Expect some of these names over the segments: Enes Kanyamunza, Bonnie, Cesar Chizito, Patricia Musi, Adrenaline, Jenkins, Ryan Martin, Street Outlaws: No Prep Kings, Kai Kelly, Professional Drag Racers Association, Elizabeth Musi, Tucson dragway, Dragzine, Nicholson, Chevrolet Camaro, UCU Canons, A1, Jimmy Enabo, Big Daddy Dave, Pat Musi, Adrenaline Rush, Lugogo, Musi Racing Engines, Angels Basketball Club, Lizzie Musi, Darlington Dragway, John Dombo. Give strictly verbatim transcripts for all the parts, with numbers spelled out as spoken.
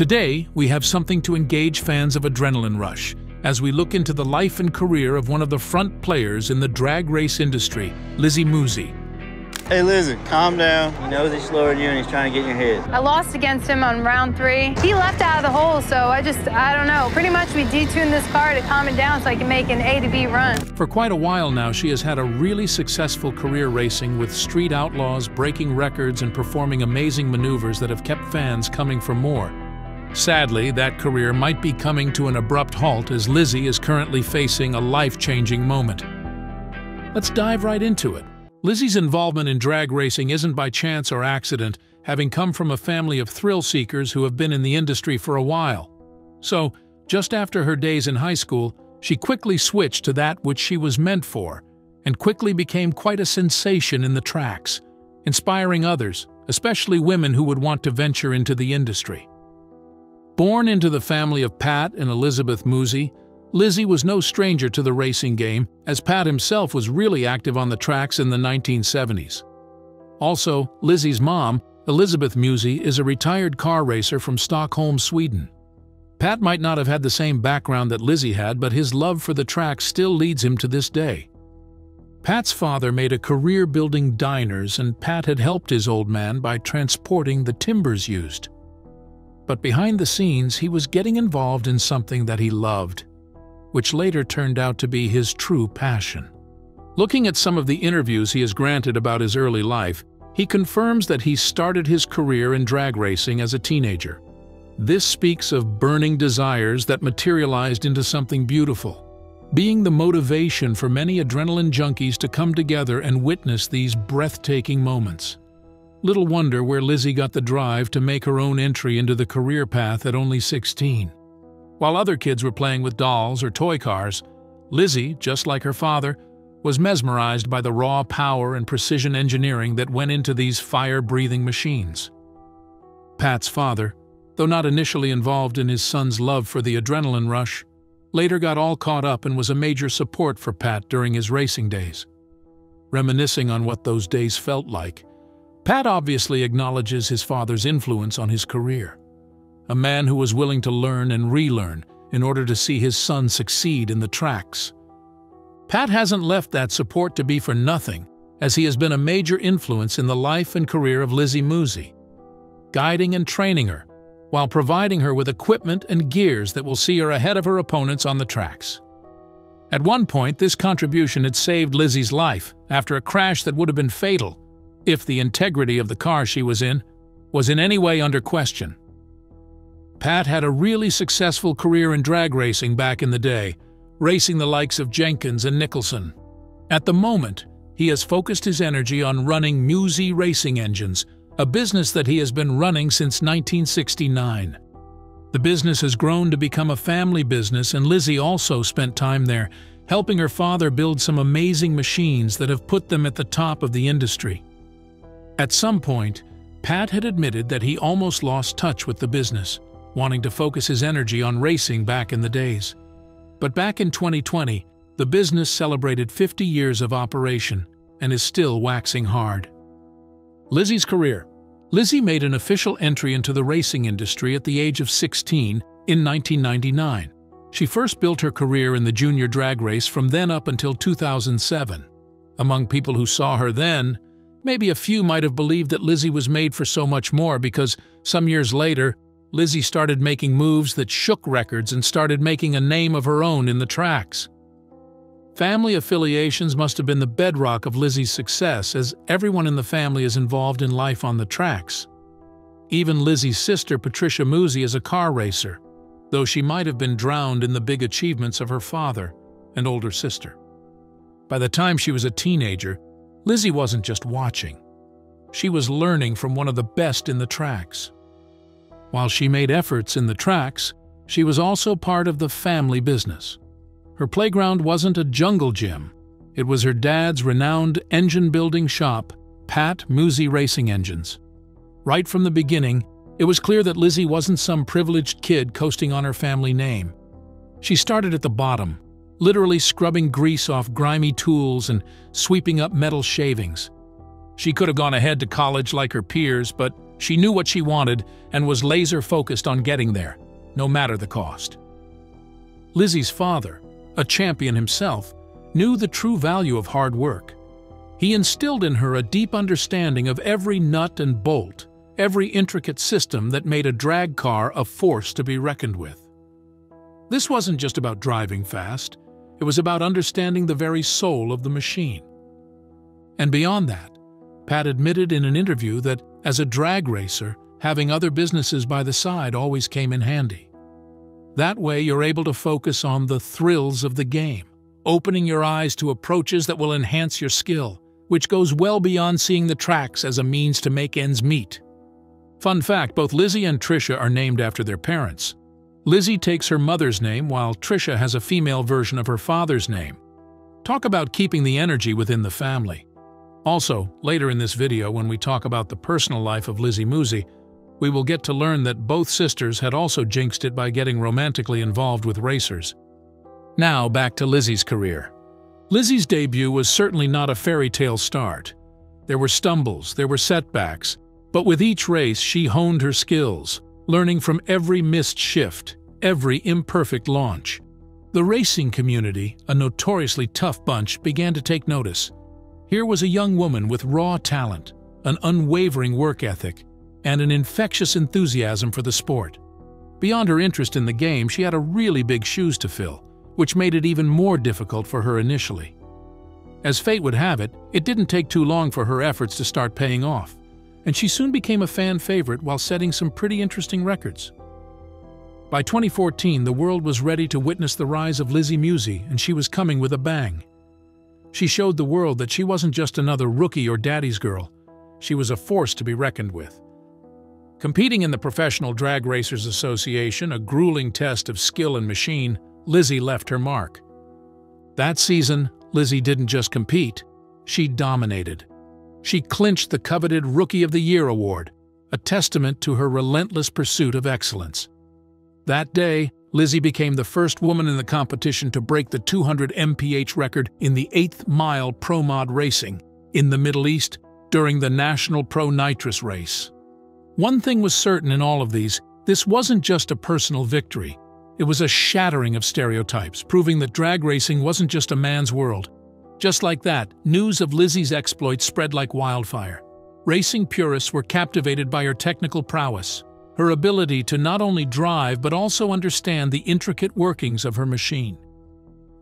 Today, we have something to engage fans of Adrenaline Rush, as we look into the life and career of one of the front players in the drag race industry, Lizzie Musi. Hey Lizzie, calm down. He knows he's slower than you and he's trying to get in your head. I lost against him on round three. He left out of the hole, so I just, I don't know. Pretty much we detuned this car to calm it down so I can make an A to B run. For quite a while now, she has had a really successful career racing with Street Outlaws, breaking records and performing amazing maneuvers that have kept fans coming for more. Sadly, that career might be coming to an abrupt halt as Lizzie is currently facing a life-changing moment. Let's dive right into it. Lizzie's involvement in drag racing isn't by chance or accident, having come from a family of thrill-seekers who have been in the industry for a while. So, just after her days in high school, she quickly switched to that which she was meant for, and quickly became quite a sensation in the tracks, inspiring others, especially women who would want to venture into the industry. Born into the family of Pat and Elizabeth Musi, Lizzie was no stranger to the racing game, as Pat himself was really active on the tracks in the nineteen seventies. Also, Lizzie's mom, Elizabeth Musi, is a retired car racer from Stockholm, Sweden. Pat might not have had the same background that Lizzie had, but his love for the track still leads him to this day. Pat's father made a career building diners, and Pat had helped his old man by transporting the timbers used. But behind the scenes, he was getting involved in something that he loved, which later turned out to be his true passion. Looking at some of the interviews he is granted about his early life, he confirms that he started his career in drag racing as a teenager. This speaks of burning desires that materialized into something beautiful, being the motivation for many adrenaline junkies to come together and witness these breathtaking moments. Little wonder where Lizzie got the drive to make her own entry into the career path at only sixteen. While other kids were playing with dolls or toy cars, Lizzie, just like her father, was mesmerized by the raw power and precision engineering that went into these fire-breathing machines. Pat's father, though not initially involved in his son's love for the adrenaline rush, later got all caught up and was a major support for Pat during his racing days. Reminiscing on what those days felt like, Pat obviously acknowledges his father's influence on his career, a man who was willing to learn and relearn in order to see his son succeed in the tracks. Pat hasn't left that support to be for nothing, as he has been a major influence in the life and career of Lizzie Musi, guiding and training her, while providing her with equipment and gears that will see her ahead of her opponents on the tracks. At one point, this contribution had saved Lizzie's life after a crash that would have been fatal if the integrity of the car she was in was in any way under question. Pat had a really successful career in drag racing back in the day, racing the likes of Jenkins and Nicholson. At the moment, he has focused his energy on running Musi Racing Engines, a business that he has been running since nineteen sixty-nine. The business has grown to become a family business, and Lizzie also spent time there, helping her father build some amazing machines that have put them at the top of the industry. At some point, Pat had admitted that he almost lost touch with the business, wanting to focus his energy on racing back in the days. But back in twenty twenty, the business celebrated fifty years of operation and is still waxing hard. Lizzie's career. Lizzie made an official entry into the racing industry at the age of sixteen in nineteen ninety-nine. She first built her career in the junior drag race from then up until two thousand seven. Among people who saw her then, maybe a few might have believed that Lizzie was made for so much more, because some years later, Lizzie started making moves that shook records and started making a name of her own in the tracks. Family affiliations must have been the bedrock of Lizzie's success, as everyone in the family is involved in life on the tracks. Even Lizzie's sister, Patricia Musi, is a car racer, though she might have been drowned in the big achievements of her father and older sister. By the time she was a teenager, Lizzie wasn't just watching. She was learning from one of the best in the tracks. While she made efforts in the tracks, she was also part of the family business. Her playground wasn't a jungle gym. It was her dad's renowned engine-building shop, Pat Musi Racing Engines. Right from the beginning, it was clear that Lizzie wasn't some privileged kid coasting on her family name. She started at the bottom, literally scrubbing grease off grimy tools and sweeping up metal shavings. She could have gone ahead to college like her peers, but She knew what she wanted and was laser-focused on getting there, no matter the cost. Lizzie's father, a champion himself, knew the true value of hard work. He instilled in her a deep understanding of every nut and bolt, every intricate system that made a drag car a force to be reckoned with. This wasn't just about driving fast, it was about understanding the very soul of the machine. And beyond that, Pat admitted in an interview that, as a drag racer, having other businesses by the side always came in handy. That way you're able to focus on the thrills of the game, opening your eyes to approaches that will enhance your skill, which goes well beyond seeing the tracks as a means to make ends meet. Fun fact, both Lizzie and Tricia are named after their parents. Lizzie takes her mother's name while Tricia has a female version of her father's name. Talk about keeping the energy within the family. Also, later in this video when we talk about the personal life of Lizzie Musi, we will get to learn that both sisters had also jinxed it by getting romantically involved with racers. Now back to Lizzie's career. Lizzie's debut was certainly not a fairy tale start. There were stumbles, there were setbacks, but with each race she honed her skills, learning from every missed shift, every imperfect launch. The racing community, a notoriously tough bunch, began to take notice. Here was a young woman with raw talent, an unwavering work ethic, and an infectious enthusiasm for the sport. Beyond her interest in the game, she had a really big shoes to fill, which made it even more difficult for her initially. As fate would have it, it didn't take too long for her efforts to start paying off, and she soon became a fan favorite while setting some pretty interesting records. By twenty fourteen, the world was ready to witness the rise of Lizzie Musi, and she was coming with a bang. She showed the world that she wasn't just another rookie or daddy's girl. She was a force to be reckoned with. Competing in the Professional Drag Racers Association, a grueling test of skill and machine, Lizzie left her mark. That season, Lizzie didn't just compete, she dominated. She clinched the coveted Rookie of the Year award, a testament to her relentless pursuit of excellence. That day, Lizzie became the first woman in the competition to break the two hundred M P H record in the eighth mile pro mod racing in the Middle East during the National Pro Nitrous race. One thing was certain in all of these, this wasn't just a personal victory. It was a shattering of stereotypes, proving that drag racing wasn't just a man's world. Just like that, news of Lizzie's exploits spread like wildfire. Racing purists were captivated by her technical prowess, her ability to not only drive but also understand the intricate workings of her machine.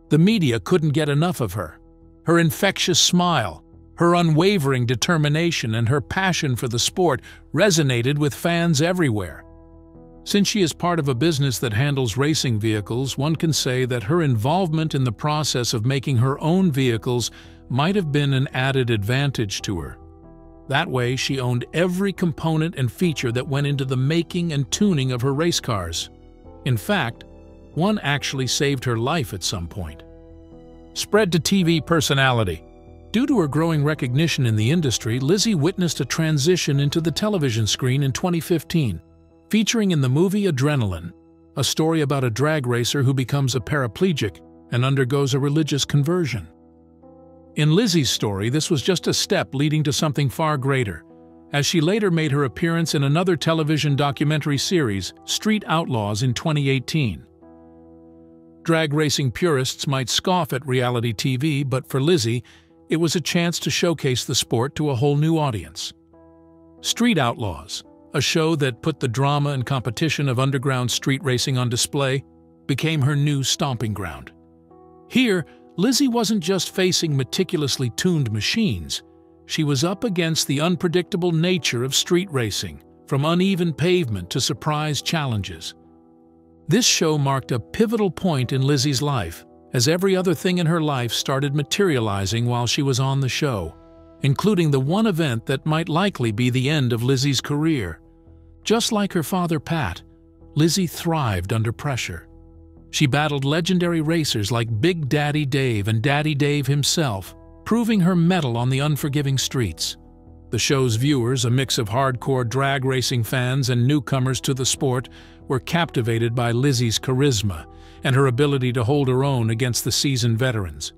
The media couldn't get enough of her. Her infectious smile, her unwavering determination, and her passion for the sport resonated with fans everywhere. Since she is part of a business that handles racing vehicles, one can say that her involvement in the process of making her own vehicles might have been an added advantage to her. That way, she owned every component and feature that went into the making and tuning of her race cars. In fact, one actually saved her life at some point. Spread to T V personality. Due to her growing recognition in the industry, Lizzie witnessed a transition into the television screen in twenty fifteen. Featuring in the movie Adrenaline, a story about a drag racer who becomes a paraplegic and undergoes a religious conversion. In Lizzie's story, this was just a step leading to something far greater, as she later made her appearance in another television documentary series, Street Outlaws, in twenty eighteen. Drag racing purists might scoff at reality T V, but for Lizzie, it was a chance to showcase the sport to a whole new audience. Street Outlaws, a show that put the drama and competition of underground street racing on display, became her new stomping ground. Here, Lizzie wasn't just facing meticulously tuned machines. She was up against the unpredictable nature of street racing, from uneven pavement to surprise challenges. This show marked a pivotal point in Lizzie's life, as every other thing in her life started materializing while she was on the show, including the one event that might likely be the end of Lizzie's career. Just like her father, Pat, Lizzie thrived under pressure. She battled legendary racers like Big Daddy Dave and Daddy Dave himself, proving her mettle on the unforgiving streets. The show's viewers, a mix of hardcore drag racing fans and newcomers to the sport, were captivated by Lizzie's charisma and her ability to hold her own against the seasoned veterans.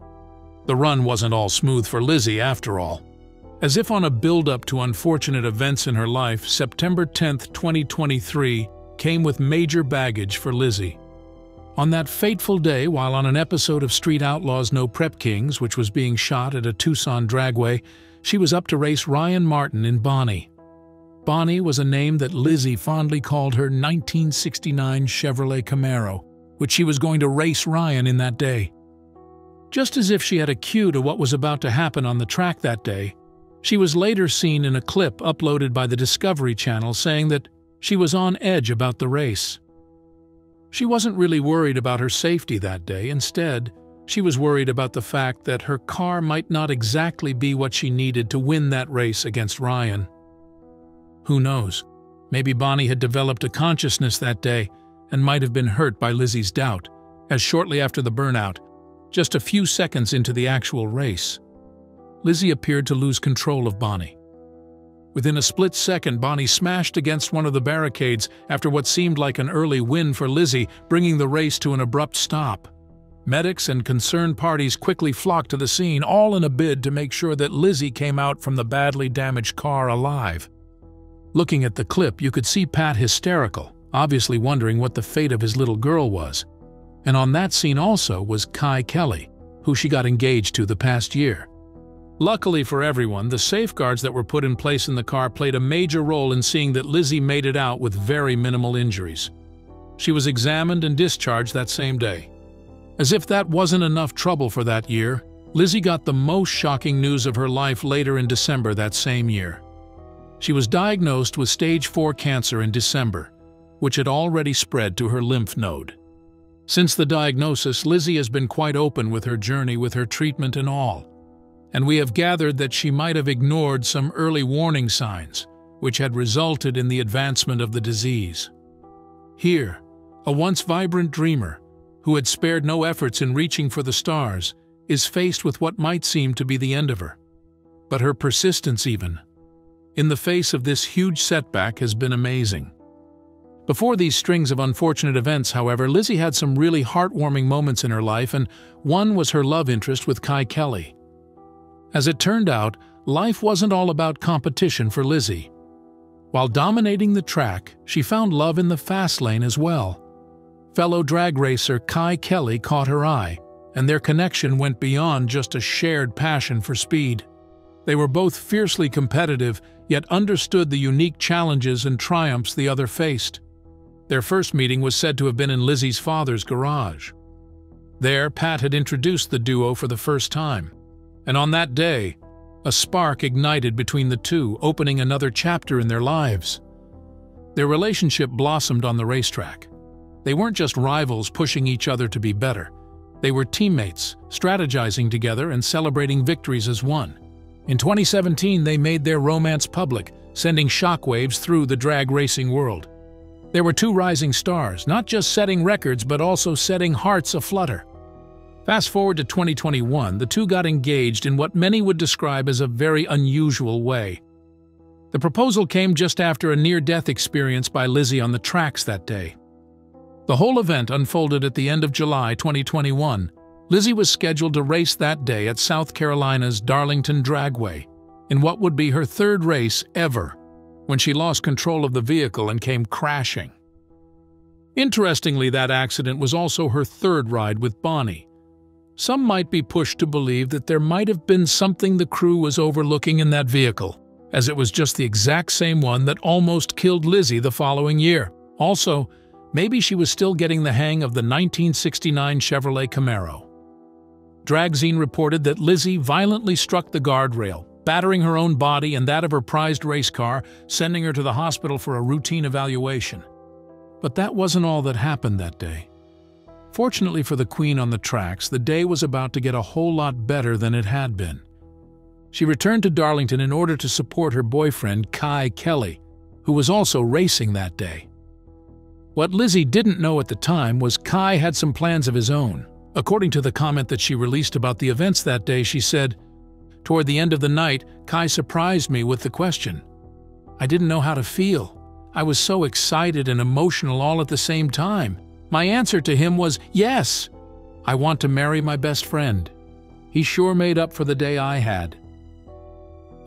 The run wasn't all smooth for Lizzie, after all. As if on a build-up to unfortunate events in her life, September tenth, twenty twenty-three came with major baggage for Lizzie. On that fateful day, while on an episode of Street Outlaws: No Prep Kings, which was being shot at a Tucson dragway, she was up to race Ryan Martin in Bonnie. Bonnie was a name that Lizzie fondly called her nineteen sixty-nine Chevrolet Camaro, which she was going to race Ryan in that day. Just as if she had a cue to what was about to happen on the track that day, she was later seen in a clip uploaded by the Discovery Channel saying that she was on edge about the race. She wasn't really worried about her safety that day. Instead, she was worried about the fact that her car might not exactly be what she needed to win that race against Ryan. Who knows? Maybe Bonnie had developed a consciousness that day and might have been hurt by Lizzie's doubt, as shortly after the burnout, just a few seconds into the actual race, Lizzie appeared to lose control of Bonnie. Within a split second, Bonnie smashed against one of the barricades after what seemed like an early win for Lizzie, bringing the race to an abrupt stop. Medics and concerned parties quickly flocked to the scene, all in a bid to make sure that Lizzie came out from the badly damaged car alive. Looking at the clip, you could see Pat hysterical, obviously wondering what the fate of his little girl was. And on that scene also was Kai Kelly, who she got engaged to the past year. Luckily for everyone, the safeguards that were put in place in the car played a major role in seeing that Lizzie made it out with very minimal injuries. She was examined and discharged that same day. As if that wasn't enough trouble for that year, Lizzie got the most shocking news of her life later in December that same year. She was diagnosed with stage four cancer in December, which had already spread to her lymph node. Since the diagnosis, Lizzie has been quite open with her journey with her treatment and all, and we have gathered that she might have ignored some early warning signs, which had resulted in the advancement of the disease. Here, a once vibrant dreamer, who had spared no efforts in reaching for the stars, is faced with what might seem to be the end of her. But her persistence even, in the face of this huge setback, has been amazing. Before these strings of unfortunate events, however, Lizzie had some really heartwarming moments in her life, and one was her love interest with Kai Kelly. As it turned out, life wasn't all about competition for Lizzie. While dominating the track, she found love in the fast lane as well. Fellow drag racer Kai Kelly caught her eye, and their connection went beyond just a shared passion for speed. They were both fiercely competitive, yet understood the unique challenges and triumphs the other faced. Their first meeting was said to have been in Lizzie's father's garage. There, Pat had introduced the duo for the first time, and on that day, a spark ignited between the two, opening another chapter in their lives. Their relationship blossomed on the racetrack. They weren't just rivals pushing each other to be better. They were teammates, strategizing together and celebrating victories as one. In twenty seventeen, they made their romance public, sending shockwaves through the drag racing world. There were two rising stars, not just setting records but also setting hearts aflutter. Fast forward to twenty twenty-one, the two got engaged in what many would describe as a very unusual way. The proposal came just after a near-death experience by Lizzie on the tracks that day. The whole event unfolded at the end of July twenty twenty-one. Lizzie was scheduled to race that day at South Carolina's Darlington Dragway, in what would be her third race ever, when she lost control of the vehicle and came crashing. Interestingly, that accident was also her third ride with Bonnie. Some might be pushed to believe that there might have been something the crew was overlooking in that vehicle, as it was just the exact same one that almost killed Lizzie the following year. Also, maybe she was still getting the hang of the nineteen sixty-nine Chevrolet Camaro. Dragzine reported that Lizzie violently struck the guardrail, battering her own body and that of her prized race car, sending her to the hospital for a routine evaluation. But that wasn't all that happened that day. Fortunately for the queen on the tracks, the day was about to get a whole lot better than it had been. She returned to Darlington in order to support her boyfriend, Kai Kelly, who was also racing that day. What Lizzie didn't know at the time was Kai had some plans of his own. According to the comment that she released about the events that day, she said, "Toward the end of the night, Kai surprised me with the question. I didn't know how to feel. I was so excited and emotional all at the same time. My answer to him was, yes, I want to marry my best friend. He sure made up for the day I had."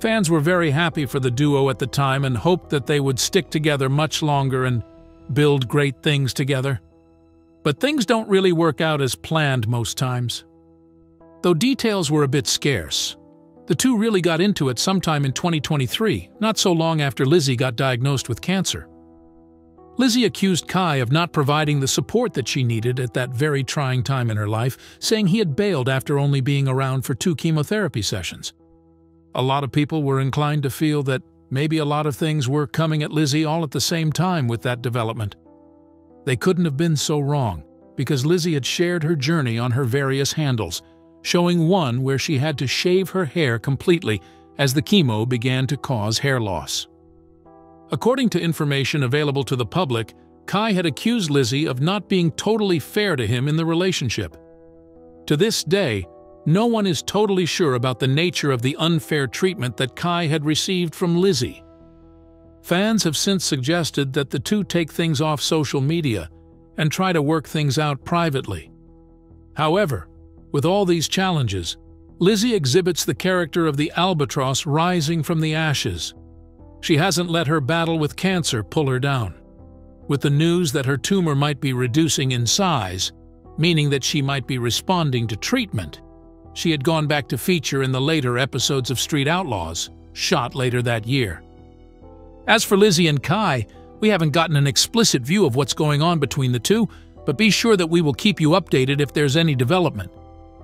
Fans were very happy for the duo at the time and hoped that they would stick together much longer and build great things together. But things don't really work out as planned most times. Though details were a bit scarce, the two really got into it sometime in twenty twenty-three, not so long after Lizzie got diagnosed with cancer. Lizzie accused Kai of not providing the support that she needed at that very trying time in her life, saying he had bailed after only being around for two chemotherapy sessions. A lot of people were inclined to feel that maybe a lot of things were coming at Lizzie all at the same time with that development. They couldn't have been so wrong, because Lizzie had shared her journey on her various handles, showing one where she had to shave her hair completely as the chemo began to cause hair loss. According to information available to the public, Kai had accused Lizzie of not being totally fair to him in the relationship. To this day, no one is totally sure about the nature of the unfair treatment that Kai had received from Lizzie. Fans have since suggested that the two take things off social media and try to work things out privately. However, with all these challenges, Lizzie exhibits the character of the albatross rising from the ashes. She hasn't let her battle with cancer pull her down. With the news that her tumor might be reducing in size, meaning that she might be responding to treatment, she had gone back to feature in the later episodes of Street Outlaws, shot later that year. As for Lizzie and Kai, we haven't gotten an explicit view of what's going on between the two, but be sure that we will keep you updated if there's any development.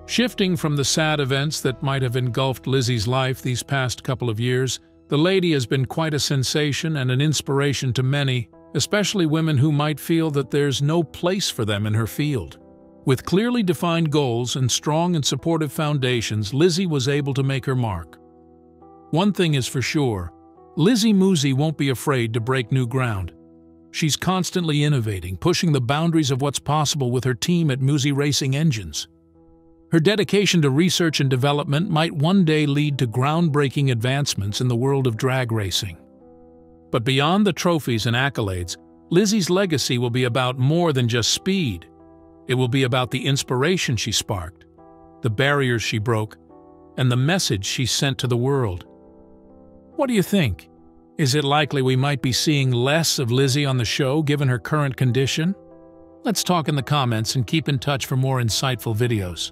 Shifting from the sad events that might have engulfed Lizzie's life these past couple of years, the lady has been quite a sensation and an inspiration to many, especially women who might feel that there's no place for them in her field. With clearly defined goals and strong and supportive foundations, Lizzie was able to make her mark. One thing is for sure, Lizzie Musi won't be afraid to break new ground. She's constantly innovating, pushing the boundaries of what's possible with her team at Musi Racing Engines. Her dedication to research and development might one day lead to groundbreaking advancements in the world of drag racing. But beyond the trophies and accolades, Lizzie's legacy will be about more than just speed. It will be about the inspiration she sparked, the barriers she broke, and the message she sent to the world. What do you think? Is it likely we might be seeing less of Lizzie on the show given her current condition? Let's talk in the comments and keep in touch for more insightful videos.